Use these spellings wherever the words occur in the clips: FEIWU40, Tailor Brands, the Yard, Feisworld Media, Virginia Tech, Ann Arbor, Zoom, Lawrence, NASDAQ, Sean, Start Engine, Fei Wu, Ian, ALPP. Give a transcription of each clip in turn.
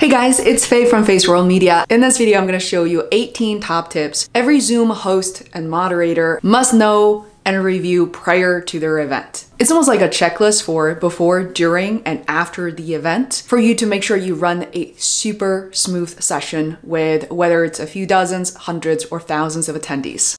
Hey guys, it's Faye from Feisworld Media. In this video, I'm gonna show you 18 top tips every Zoom host and moderator must know and review prior to their event. It's almost like a checklist for before, during, and after the event for you to make sure you run a super smooth session with whether it's a few dozens, hundreds, or thousands of attendees.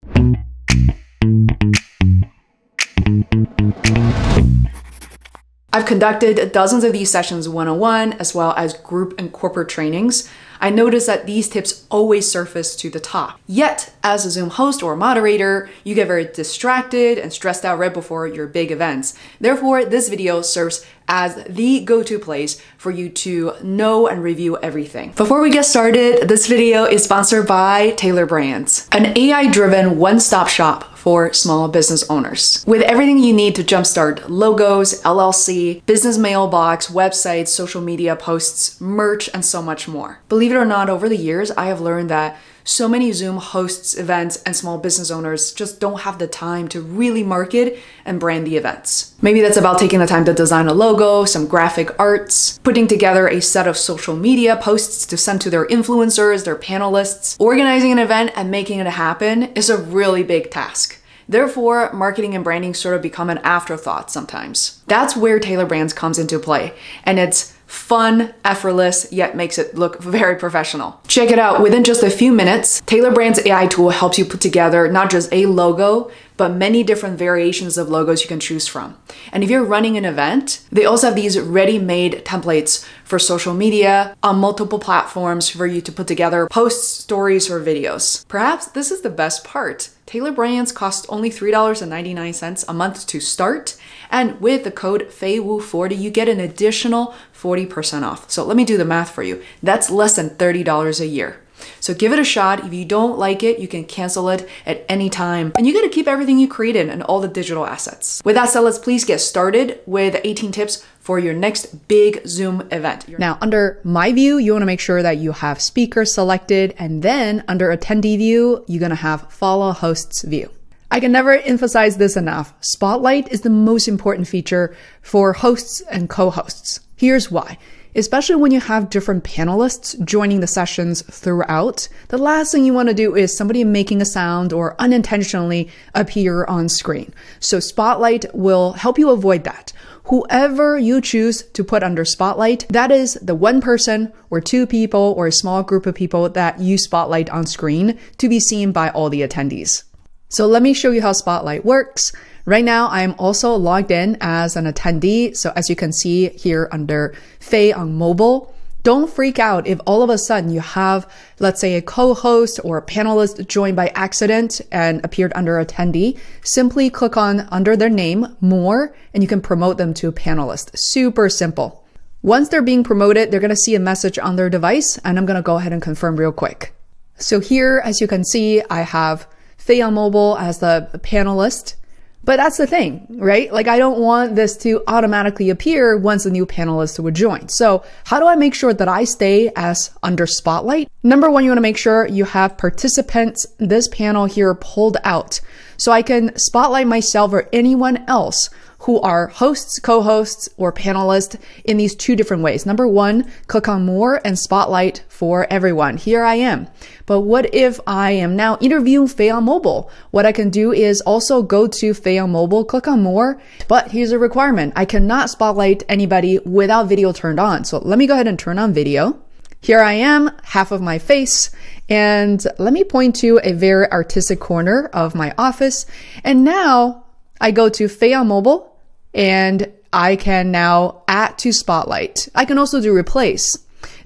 I've conducted dozens of these sessions one-on-one, as well as group and corporate trainings. I noticed that these tips always surface to the top. Yet, as a Zoom host or moderator, you get very distracted and stressed out right before your big events. Therefore, this video serves as the go-to place for you to know and review everything. Before we get started, this video is sponsored by Tailor Brands, an AI-driven one-stop shop for small business owners. With everything you need to jumpstart logos, LLC, business mailbox, websites, social media posts, merch, and so much more. Believe it or not, over the years, I have learned that so many Zoom hosts, events, and small business owners just don't have the time to really market and brand the events. Maybe that's about taking the time to design a logo, some graphic arts, putting together a set of social media posts to send to their influencers, their panelists. Organizing an event and making it happen is a really big task. Therefore, marketing and branding sort of become an afterthought sometimes. That's where Tailor Brands comes into play, and it's fun, effortless, yet makes it look very professional. Check it out. Within just a few minutes, Tailor Brands AI tool helps you put together not just a logo, but many different variations of logos you can choose from. And if you're running an event, they also have these ready-made templates for social media on multiple platforms for you to put together posts, stories, or videos. Perhaps this is the best part. Tailor Brands costs only $3.99 a month to start, and with the code FEIWU40, you get an additional 40% off. So let me do the math for you. That's less than $30 a year. So give it a shot. If you don't like it, you can cancel it at any time. And you got to keep everything you created and all the digital assets. With that said, let's please get started with 18 tips for your next big Zoom event. Now, under My View, you wanna make sure that you have speakers selected, and then under Attendee View, you're gonna have Follow Hosts View. I can never emphasize this enough. Spotlight is the most important feature for hosts and co-hosts. Here's why. Especially when you have different panelists joining the sessions throughout, the last thing you want to do is somebody making a sound or unintentionally appear on screen. So Spotlight will help you avoid that. Whoever you choose to put under Spotlight, that is the one person or two people or a small group of people that you spotlight on screen to be seen by all the attendees. So let me show you how Spotlight works. Right now, I am also logged in as an attendee. So as you can see here under Faye on mobile, don't freak out if all of a sudden you have, let's say, a co-host or a panelist joined by accident and appeared under attendee. Simply click on under their name, more, and you can promote them to a panelist. Super simple. Once they're being promoted, they're gonna see a message on their device, and I'm gonna go ahead and confirm real quick. So here, as you can see, I have Faye on mobile as the panelist. But that's the thing, right? Like, I don't want this to automatically appear once a new panelist would join. So how do I make sure that I stay as under Spotlight? Number one, you want to make sure you have participants, this panel here, pulled out. So I can spotlight myself or anyone else who are hosts, co-hosts, or panelists in these two different ways. Number one, click on more and spotlight for everyone. Here I am. But what if I am now interviewing Faye on mobile? What I can do is also go to Faye on mobile, click on more, but here's a requirement. I cannot spotlight anybody without video turned on. So let me go ahead and turn on video. Here I am, half of my face, and let me point to a very artistic corner of my office. And now I go to Faye on mobile, and I can now add to Spotlight. I can also do replace.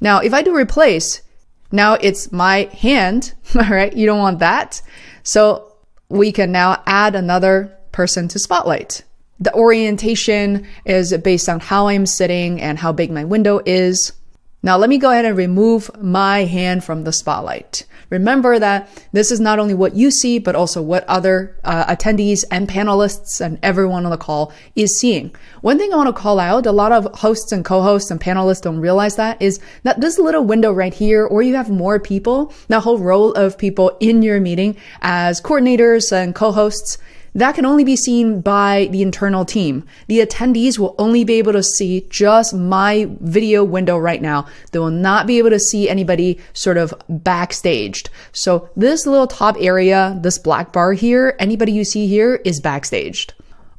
Now, if I do replace, now it's my hand, all right? You don't want that. So we can now add another person to Spotlight. The orientation is based on how I'm sitting and how big my window is. Now let me go ahead and remove my hand from the Spotlight. Remember that this is not only what you see, but also what other attendees and panelists and everyone on the call is seeing. One thing I want to call out, a lot of hosts and co-hosts and panelists don't realize that, is that this little window right here, or you have more people, that whole row of people in your meeting as coordinators and co-hosts, That can only be seen by the internal team. The attendees will only be able to see just my video window right now. They will not be able to see anybody sort of backstaged. So this little top area, this black bar here, anybody you see here is backstaged.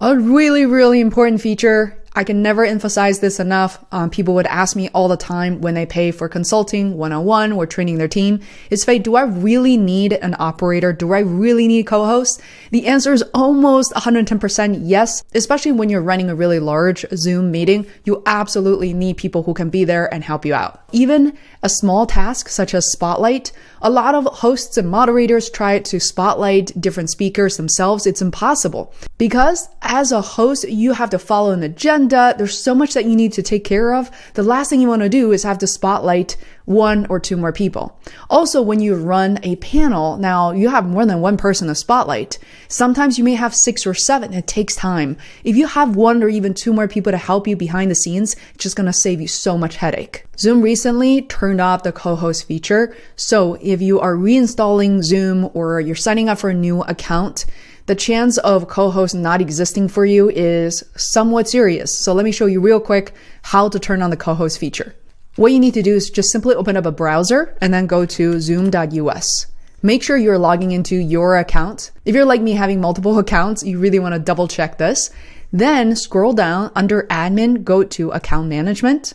A really, really important feature. I can never emphasize this enough. People would ask me all the time when they pay for consulting, one-on-one, or training their team, is Fei, do I really need an operator? Do I really need co-hosts? The answer is almost 110% yes, especially when you're running a really large Zoom meeting. You absolutely need people who can be there and help you out. Even a small task such as spotlight, a lot of hosts and moderators try to spotlight different speakers themselves. It's impossible because as a host, you have to follow an agenda. There's so much that you need to take care of. The last thing you want to do is have to spotlight one or two more people. Also, when you run a panel, now you have more than one person to spotlight. Sometimes you may have 6 or 7. It takes time. If you have 1 or even 2 more people to help you behind the scenes, it's just going to save you so much headache. Zoom recently turned off the co-host feature. So if you are reinstalling Zoom or you're signing up for a new account, the chance of co-host not existing for you is somewhat serious. So let me show you real quick how to turn on the co-host feature. What you need to do is just simply open up a browser and then go to zoom.us. Make sure you're logging into your account. If you're like me having multiple accounts, you really want to double check this. Then scroll down under admin, go to account management,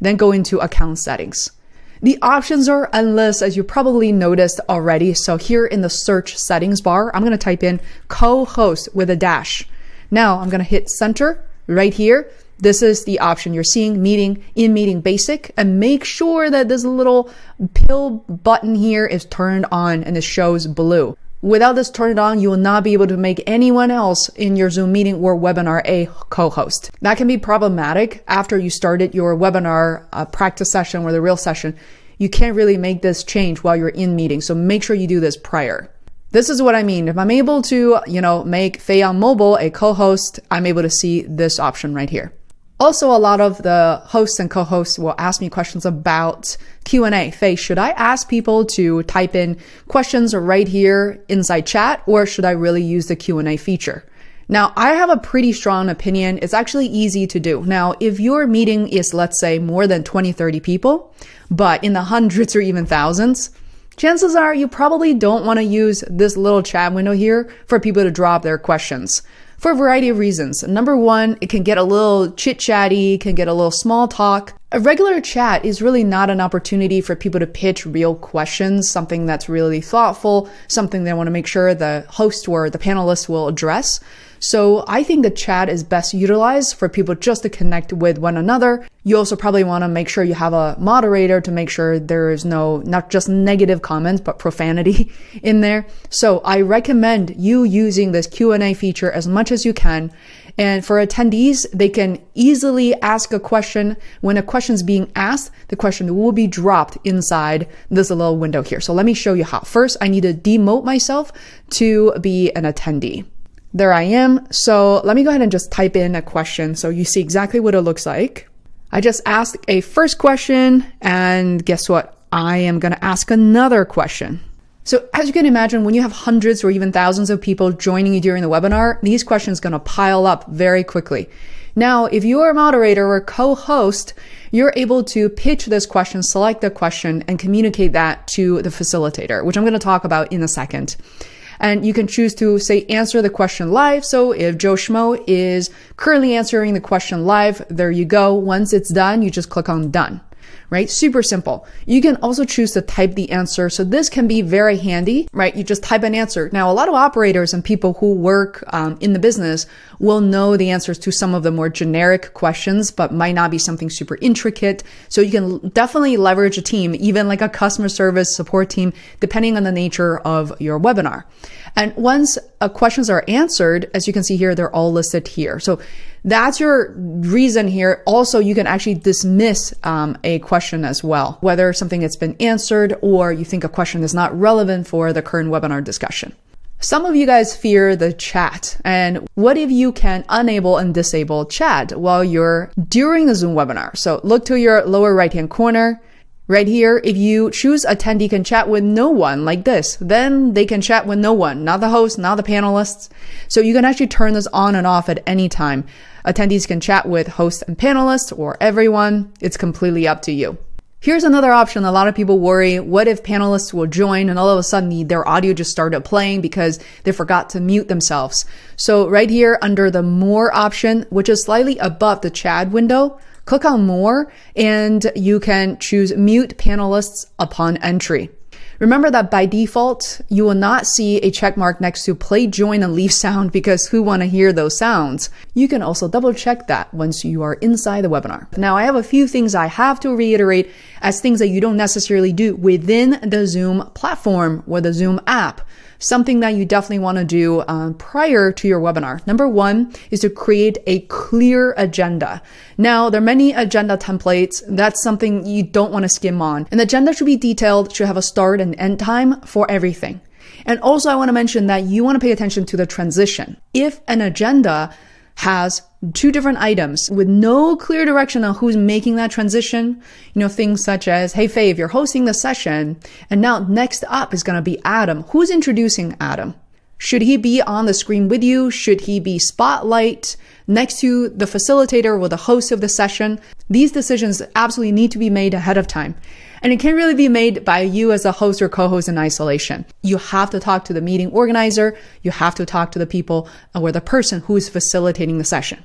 then go into account settings. The options are endless, as you probably noticed already. So here in the search settings bar, I'm going to type in co-host with a dash. Now I'm going to hit center right here. This is the option you're seeing, meeting, in-meeting basic, and make sure that this little pill button here is turned on and it shows blue. Without this turned on, you will not be able to make anyone else in your Zoom meeting or webinar a co-host. That can be problematic after you started your webinar practice session or the real session. You can't really make this change while you're in meeting, so make sure you do this prior. This is what I mean. If I'm able to, make Fei on mobile a co-host, I'm able to see this option right here. Also, a lot of the hosts and co-hosts will ask me questions about Q&A. Fei, should I ask people to type in questions right here inside chat, or should I really use the Q&A feature? Now, I have a pretty strong opinion. It's actually easy to do. Now, if your meeting is, let's say, more than 20, 30 people, but in the hundreds or even thousands, chances are you probably don't want to use this little chat window here for people to drop their questions. For a variety of reasons. Number one, it can get a little chit-chatty, can get a little small talk. A regular chat is really not an opportunity for people to pitch real questions, something that's really thoughtful, something they want to make sure the host or the panelists will address. So I think the chat is best utilized for people just to connect with one another. You also probably want to make sure you have a moderator to make sure there is no, not just negative comments, but profanity in there. So I recommend you using this Q&A feature as much as you can. And for attendees, they can easily ask a question. When a question is being asked, the question will be dropped inside this little window here. So let me show you how. First, I need to demote myself to be an attendee. There I am. So let me go ahead and just type in a question so you see exactly what it looks like. I just asked a first question, and guess what? I am going to ask another question. So as you can imagine, when you have hundreds or even thousands of people joining you during the webinar, these questions are going to pile up very quickly. Now, if you are a moderator or co-host, you're able to pitch this question, select the question, and communicate that to the facilitator, which I'm going to talk about in a second. And you can choose to say, answer the question live. So if Joe Schmo is currently answering the question live, there you go. Once it's done, you just click on done, right? Super simple. You can also choose to type the answer. So this can be very handy, right? You just type an answer. Now, a lot of operators and people who work in the business will know the answers to some of the more generic questions, but might not be something super intricate. So you can definitely leverage a team, even like a customer service support team, depending on the nature of your webinar. And once questions are answered, as you can see here, they're all listed here. So that's your reason here. Also, you can actually dismiss a question as well, whether something has been answered or you think a question is not relevant for the current webinar discussion. Some of you guys fear the chat. And what if you can unable and disable chat while you're during the Zoom webinar? So look to your lower right-hand corner. Right here, if you choose attendee can chat with no one like this, then they can chat with no one, not the host, not the panelists. So you can actually turn this on and off at any time. Attendees can chat with hosts and panelists or everyone. It's completely up to you. Here's another option. A lot of people worry, what if panelists will join and all of a sudden their audio just started playing because they forgot to mute themselves. So right here under the more option, which is slightly above the chat window, click on more and you can choose mute panelists upon entry. Remember that by default, you will not see a check mark next to play, join, and leave sound because who want to hear those sounds? You can also double check that once you are inside the webinar. Now I have a few things I have to reiterate as things that you don't necessarily do within the Zoom platform or the Zoom app. Something that you definitely want to do prior to your webinar. Number one is to create a clear agenda. Now, there are many agenda templates. That's something you don't want to skim on. An agenda should be detailed, should have a start and end time for everything. And also, I want to mention that you want to pay attention to the transition. If an agenda has two different items with no clear direction on who's making that transition, you know, things such as, hey, Faye, you're hosting the session, and now next up is going to be Adam. Who's introducing Adam? Should he be on the screen with you? Should he be spotlight next to the facilitator or the host of the session? These decisions absolutely need to be made ahead of time. And it can't really be made by you as a host or co-host in isolation. You have to talk to the meeting organizer. You have to talk to the people or the person who is facilitating the session.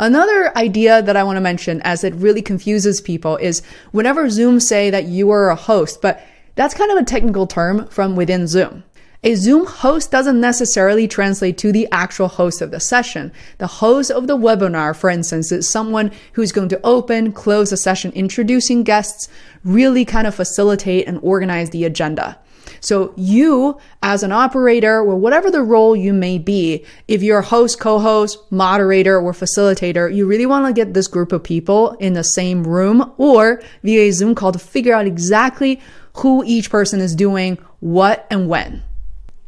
Another idea that I want to mention, as it really confuses people, is whenever Zoom say that you are a host, but that's kind of a technical term from within Zoom. A Zoom host doesn't necessarily translate to the actual host of the session. The host of the webinar, for instance, is someone who's going to open, close the session, introducing guests, really kind of facilitate and organize the agenda. So you, as an operator, or whatever the role you may be, if you're a host, co-host, moderator, or facilitator, you really want to get this group of people in the same room or via a Zoom call to figure out exactly who each person is doing, what, and when.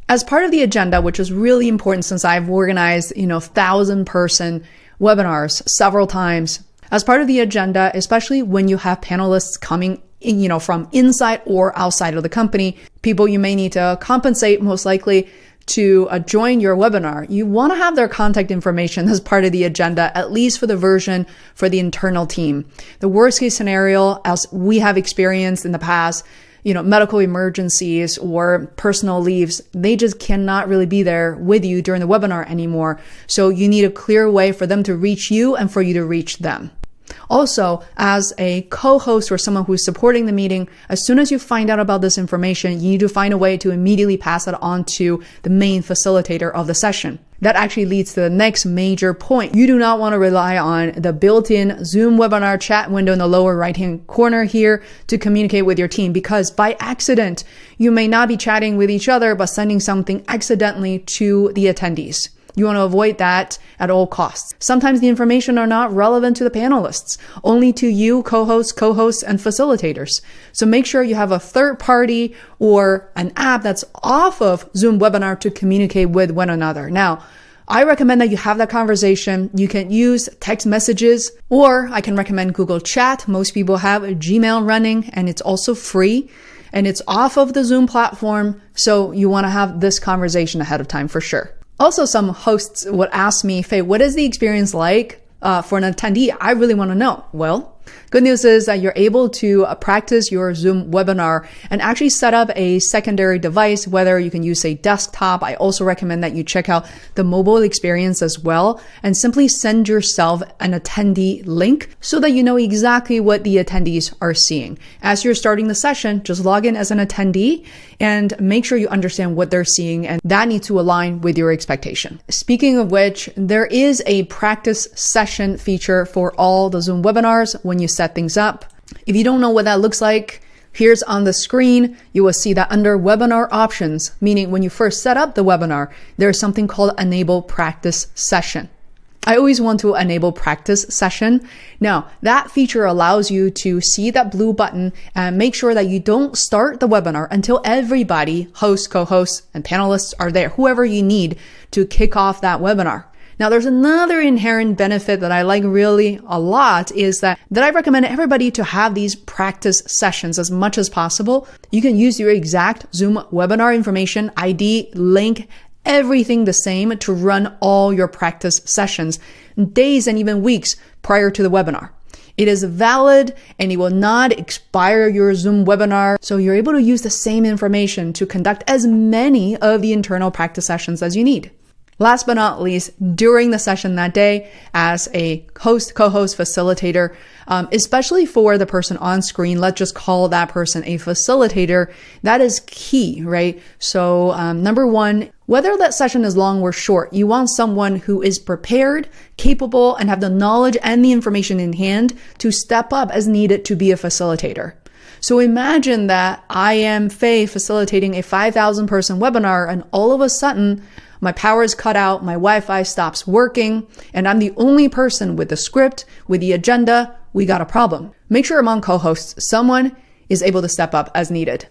As part of the agenda, which is really important since I've organized, you know, 1,000-person webinars several times, as part of the agenda, especially when you have panelists coming in, you know, from inside or outside of the company, people you may need to compensate most likely to join your webinar, you want to have their contact information as part of the agenda, at least for the version for the internal team. The worst case scenario, as we have experienced in the past, you know, medical emergencies or personal leaves, they just cannot really be there with you during the webinar anymore. So you need a clear way for them to reach you and for you to reach them. Also, as a co-host or someone who's supporting the meeting, as soon as you find out about this information, you need to find a way to immediately pass it on to the main facilitator of the session. That actually leads to the next major point. You do not want to rely on the built-in Zoom webinar chat window in the lower right-hand corner here to communicate with your team, because by accident, you may not be chatting with each other, but sending something accidentally to the attendees. You want to avoid that at all costs. Sometimes the information are not relevant to the panelists, only to you, co-hosts, and facilitators. So make sure you have a third party or an app that's off of Zoom webinar to communicate with one another. Now, I recommend that you have that conversation. You can use text messages, or I can recommend Google Chat. Most people have a Gmail running and it's also free and it's off of the Zoom platform. So you want to have this conversation ahead of time for sure. Also, some hosts would ask me, Faye, what is the experience like for an attendee? I really want to know. Well, good news is that you're able to practice your Zoom webinar and actually set up a secondary device, whether you can use a desktop. I also recommend that you check out the mobile experience as well, and simply send yourself an attendee link so that you know exactly what the attendees are seeing. As you're starting the session, just log in as an attendee and make sure you understand what they're seeing, and that needs to align with your expectation. Speaking of which, there is a practice session feature for all the Zoom webinars when you set things up. If you don't know what that looks like, here's on the screen, you will see that under webinar options, meaning when you first set up the webinar, there's something called enable practice session. I always want to enable practice session. Now, that feature allows you to see that blue button and make sure that you don't start the webinar until everybody, hosts, co-hosts, and panelists are there, whoever you need to kick off that webinar. Now, there's another inherent benefit that I like really a lot is that I recommend everybody to have these practice sessions as much as possible. You can use your exact Zoom webinar information, ID, link, everything the same to run all your practice sessions days and even weeks prior to the webinar. It is valid and it will not expire your Zoom webinar. So you're able to use the same information to conduct as many of the internal practice sessions as you need. Last but not least, during the session that day, as a host, co-host, facilitator, especially for the person on screen, let's just call that person a facilitator. That is key, right? So number one, whether that session is long or short, you want someone who is prepared, capable, and have the knowledge and the information in hand to step up as needed to be a facilitator. So imagine that I am Faye facilitating a 5,000 person webinar, and all of a sudden, my power is cut out, my Wi-Fi stops working, and I'm the only person with the script, with the agenda. We got a problem. Make sure among co-hosts, someone is able to step up as needed.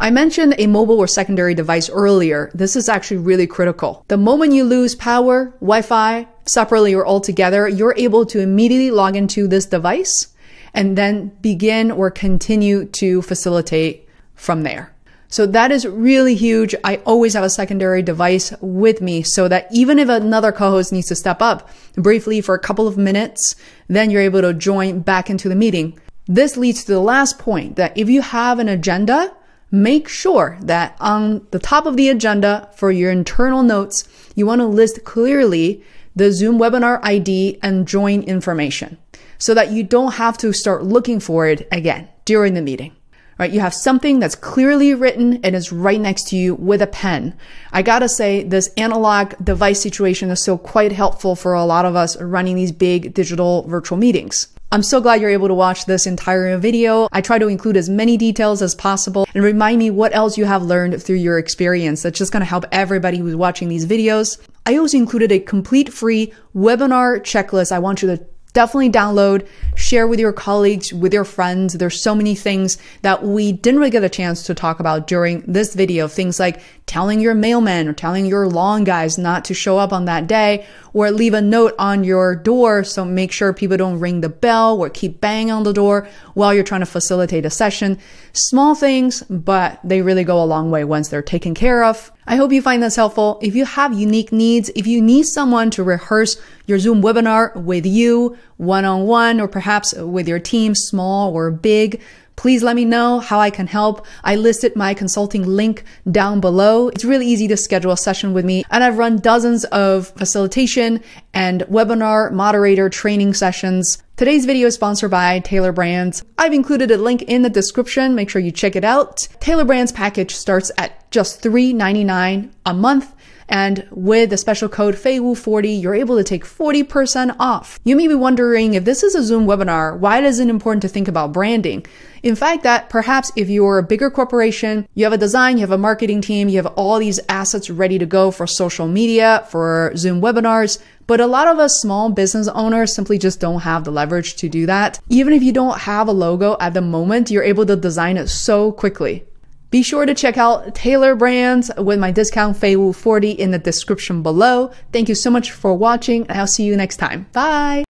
I mentioned a mobile or secondary device earlier. This is actually really critical. The moment you lose power, Wi-Fi, separately or altogether, you're able to immediately log into this device and then begin or continue to facilitate from there. So that is really huge. I always have a secondary device with me so that even if another co-host needs to step up briefly for a couple of minutes, then you're able to join back into the meeting. This leads to the last point that if you have an agenda, make sure that on the top of the agenda for your internal notes, you want to list clearly the Zoom webinar ID and join information so that you don't have to start looking for it again during the meeting. Right, you have something that's clearly written and is right next to you with a pen. I gotta say, this analog device situation is still quite helpful for a lot of us running these big digital virtual meetings. I'm so glad you're able to watch this entire video. I try to include as many details as possible and remind me what else you have learned through your experience. That's just gonna help everybody who's watching these videos. I also included a complete free webinar checklist. I want you to definitely download, share with your colleagues, with your friends. There's so many things that we didn't really get a chance to talk about during this video. Things like telling your mailman or telling your lawn guys not to show up on that day, or leave a note on your door so make sure people don't ring the bell or keep banging on the door while you're trying to facilitate a session. Small things, but they really go a long way once they're taken care of. I hope you find this helpful. If you have unique needs, if you need someone to rehearse your Zoom webinar with you one-on-one or perhaps with your team, small or big, please let me know how I can help. I listed my consulting link down below. It's really easy to schedule a session with me, and I've run dozens of facilitation and webinar moderator training sessions. Today's video is sponsored by Tailor Brands. I've included a link in the description. Make sure you check it out. Tailor Brands package starts at just $3.99 a month. And with the special code FEIWU40, you're able to take 40% off. You may be wondering, if this is a Zoom webinar, why is it important to think about branding? In fact, that perhaps if you're a bigger corporation, you have a design, you have a marketing team, you have all these assets ready to go for social media, for Zoom webinars, but a lot of us small business owners simply just don't have the leverage to do that. Even if you don't have a logo at the moment, you're able to design it so quickly. Be sure to check out Tailor Brands with my discount FEIWU40 in the description below. Thank you so much for watching, and I'll see you next time. Bye!